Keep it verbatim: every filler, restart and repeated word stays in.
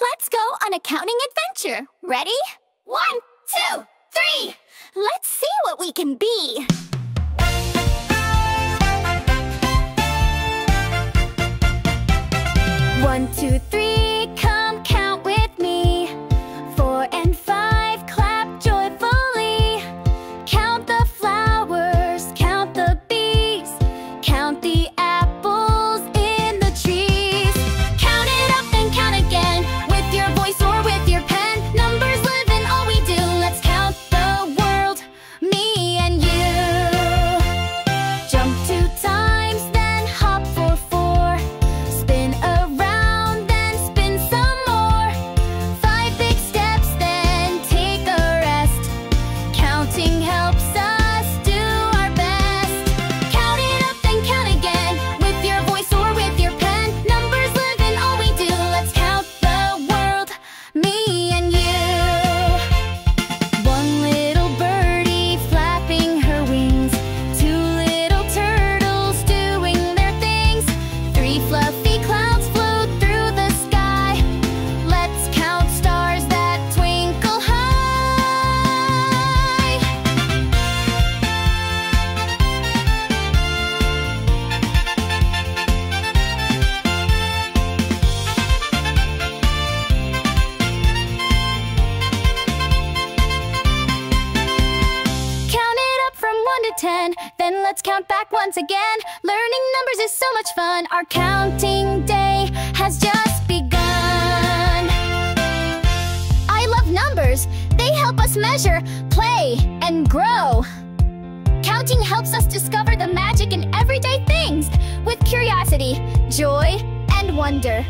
Let's go on a counting adventure. Ready? One, two, three! Let's see what we can be. One, two, three, come count with me. Four and five, clap joyfully. Count the flowers, count the bees, count the apples in the trees. Count it up and count again, with your voice or with your pen. Numbers live in all we do, let's count the world, me and you. Jump two times, then hop for four. Spin around. Ten. Then let's count back once again. Learning numbers is so much fun. Our counting day has just begun. I love numbers. They help us measure, play, and grow. Counting helps us discover the magic in everyday things with curiosity, joy, and wonder.